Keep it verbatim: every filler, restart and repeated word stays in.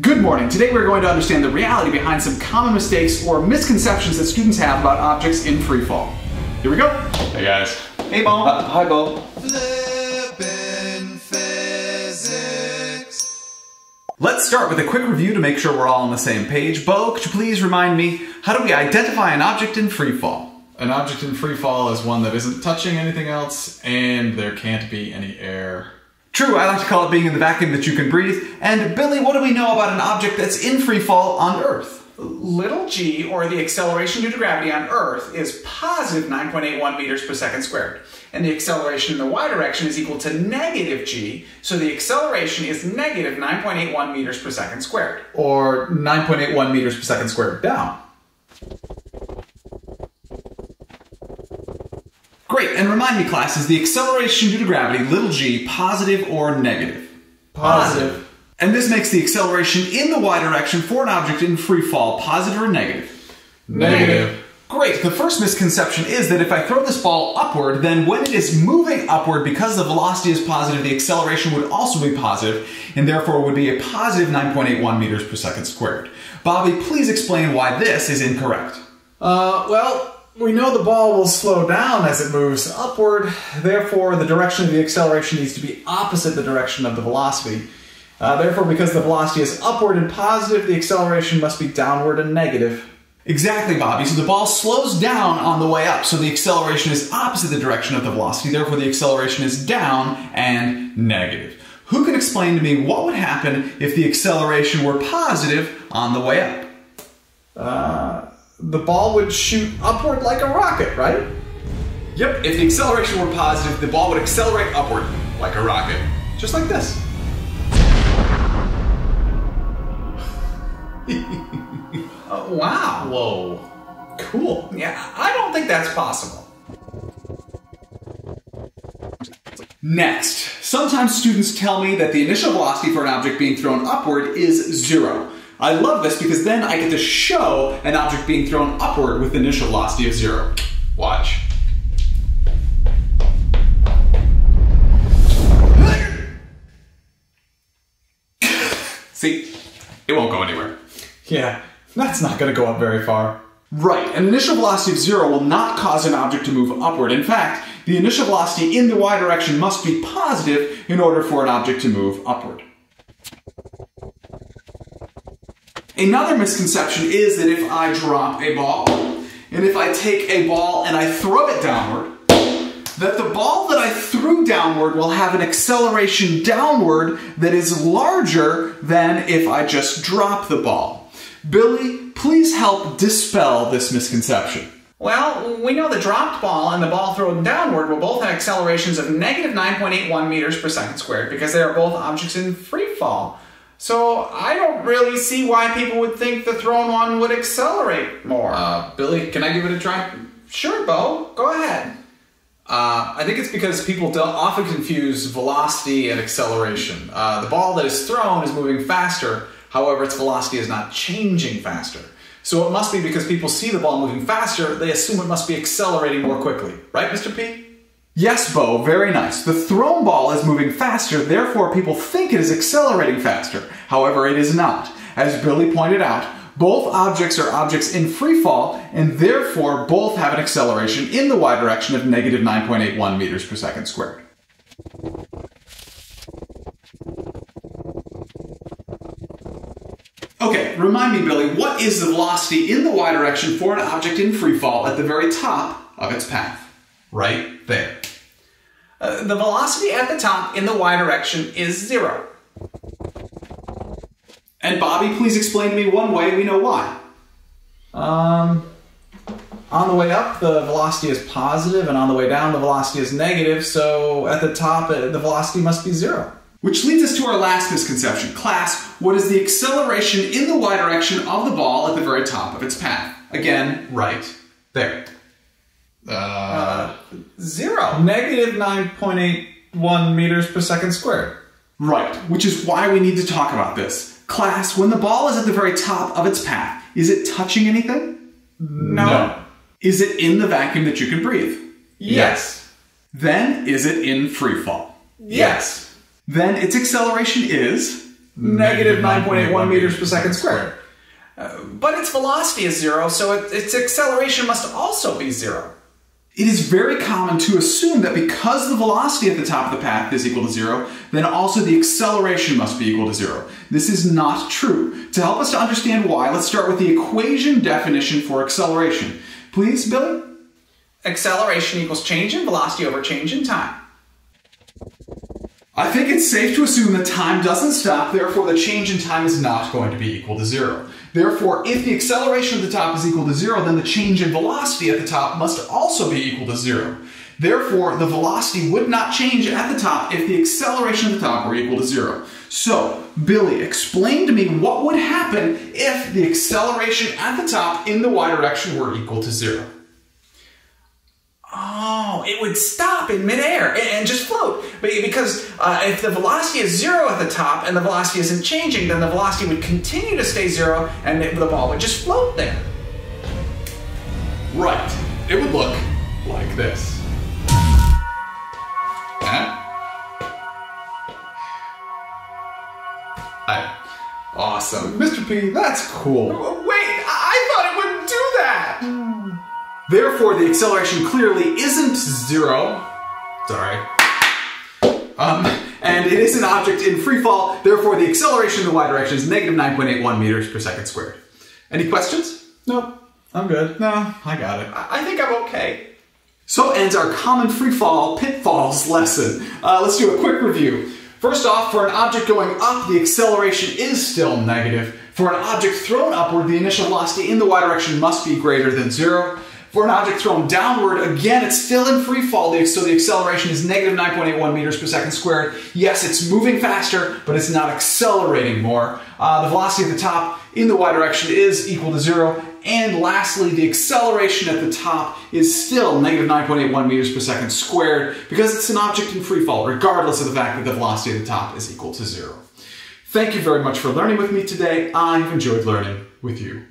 Good morning. Today we're going to understand the reality behind some common mistakes or misconceptions that students have about objects in free fall. Here we go. Hey guys. Hey Bo. Uh, hi Bo. Flippin' physics. Let's start with a quick review to make sure we're all on the same page. Bo, could you please remind me, how do we identify an object in free fall? An object in free fall is one that isn't touching anything else and there can't be any air. True, I like to call it being in the vacuum that you can breathe. And Billy, what do we know about an object that's in free fall on Earth? Little g, or the acceleration due to gravity on Earth, is positive nine point eight one meters per second squared. And the acceleration in the y direction is equal to negative g, so the acceleration is negative nine point eight one meters per second squared. Or nine point eight one meters per second squared down. Great, and remind me, class, is the acceleration due to gravity, little g, positive or negative? Positive. Positive. And this makes the acceleration in the y direction for an object in free fall positive or negative? Negative. Negative. Great, the first misconception is that if I throw this ball upward, then when it is moving upward, because the velocity is positive, the acceleration would also be positive, and therefore would be a positive nine point eight one meters per second squared. Bobby, please explain why this is incorrect. Uh, well... We know the ball will slow down as it moves upward, therefore the direction of the acceleration needs to be opposite the direction of the velocity. Uh, therefore, because the velocity is upward and positive, the acceleration must be downward and negative. Exactly, Bobby. So the ball slows down on the way up, so the acceleration is opposite the direction of the velocity, therefore the acceleration is down and negative. Who can explain to me what would happen if the acceleration were positive on the way up? Uh... The ball would shoot upward like a rocket, right? Yep, if the acceleration were positive, the ball would accelerate upward like a rocket. Just like this. Oh, wow. Whoa. Cool. Yeah, I don't think that's possible. Next, sometimes students tell me that the initial velocity for an object being thrown upward is zero. I love this because then I get to show an object being thrown upward with initial velocity of zero. Watch. See, it won't go anywhere. Yeah, that's not gonna go up very far. Right, an initial velocity of zero will not cause an object to move upward. In fact, the initial velocity in the y direction must be positive in order for an object to move upward. Another misconception is that if I drop a ball, and if I take a ball and I throw it downward, that the ball that I threw downward will have an acceleration downward that is larger than if I just drop the ball. Billy, please help dispel this misconception. Well, we know the dropped ball and the ball thrown downward will both have accelerations of negative nine point eight one meters per second squared because they are both objects in free fall. So I don't really see why people would think the thrown one would accelerate more. Uh, Billy, can I give it a try? Sure, Bo. Go ahead. Uh, I think it's because people often confuse velocity and acceleration. Uh, the ball that is thrown is moving faster, however, its velocity is not changing faster. So it must be because people see the ball moving faster, they assume it must be accelerating more quickly. Right, Mister P? Yes, Bo, very nice. The thrown ball is moving faster, therefore people think it is accelerating faster. However, it is not. As Billy pointed out, both objects are objects in free fall, and therefore both have an acceleration in the y direction of negative nine point eight one meters per second squared. Okay, remind me, Billy, what is the velocity in the y direction for an object in free fall at the very top of its path? Right there. Uh, the velocity at the top in the y direction is zero. And Bobby, please explain to me one way we know why. Um, on the way up, the velocity is positive, and on the way down, the velocity is negative, so at the top, the velocity must be zero. Which leads us to our last misconception. Class, what is the acceleration in the y direction of the ball at the very top of its path? Again, right there. Uh, uh, zero. Negative nine point eight one meters per second squared. Right, which is why we need to talk about this. Class, when the ball is at the very top of its path, is it touching anything? No. no. Is it in the vacuum that you can breathe? Yes. yes. Then, is it in free fall? Yes. yes. Then, its acceleration is? negative nine point eight one meters per second squared. Uh, but its velocity is zero, so it, its acceleration must also be zero. It is very common to assume that because the velocity at the top of the path is equal to zero, then also the acceleration must be equal to zero. This is not true. To help us to understand why, let's start with the equation definition for acceleration. Please, Billy? Acceleration equals change in velocity over change in time. I think it's safe to assume that time doesn't stop, therefore the change in time is not going to be equal to zero. Therefore, if the acceleration at the top is equal to zero, then the change in velocity at the top must also be equal to zero. Therefore, the velocity would not change at the top if the acceleration at the top were equal to zero. So, Billy, explain to me what would happen if the acceleration at the top in the y direction were equal to zero. Oh, it would stop in midair and just float. Because uh, if the velocity is zero at the top and the velocity isn't changing, then the velocity would continue to stay zero and the ball would just float there. Right. It would look like this. Huh? I, awesome. Mister P, that's cool. Wait, I thought it wouldn't do that! Mm. Therefore, the acceleration clearly isn't zero. Sorry. Um, and it is an object in free fall. Therefore, the acceleration in the y direction is negative nine point eight one meters per second squared. Any questions? No, I'm good. No, I got it. I, I think I'm okay. So ends our common free fall pitfalls lesson. Uh, let's do a quick review. First off, for an object going up, the acceleration is still negative. For an object thrown upward, the initial velocity in the y direction must be greater than zero. For an object thrown downward, again, it's still in free fall, so the acceleration is negative nine point eight one meters per second squared. Yes, it's moving faster, but it's not accelerating more. Uh, the velocity at the top in the y direction is equal to zero. And lastly, the acceleration at the top is still negative nine point eight one meters per second squared because it's an object in free fall, regardless of the fact that the velocity at the top is equal to zero. Thank you very much for learning with me today. I've enjoyed learning with you.